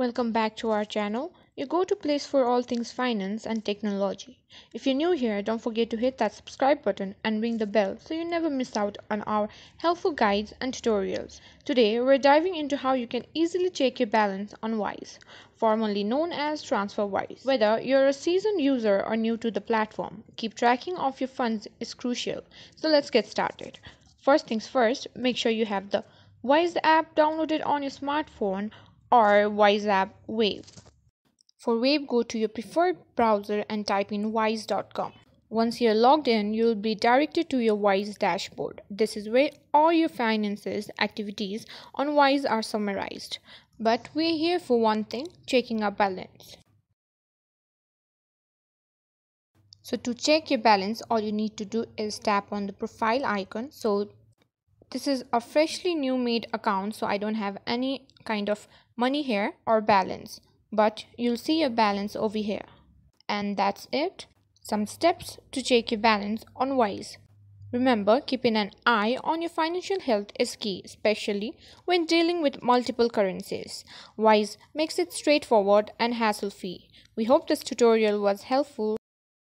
Welcome back to our channel, your go-to place for all things finance and technology. If you're new here, don't forget to hit that subscribe button and ring the bell so you never miss out on our helpful guides and tutorials. Today, we're diving into how you can easily check your balance on Wise, formerly known as TransferWISE. Whether you're a seasoned user or new to the platform, keep tracking of your funds is crucial. So let's get started. First things first, make sure you have the Wise app downloaded on your smartphone or Wise app Wave. For Wave, go to your preferred browser and type in wise.com. Once you're logged in, you'll be directed to your Wise dashboard. This is where all your finances activities on Wise are summarized. But we're here for one thing, checking our balance. So to check your balance, all you need to do is tap on the profile icon. So this is a freshly new made account, so I don't have any kind of money here or balance, but you'll see your balance over here. And that's it. Some steps to check your balance on Wise. Remember, keeping an eye on your financial health is key, especially when dealing with multiple currencies. Wise makes it straightforward and hassle-free. We hope this tutorial was helpful.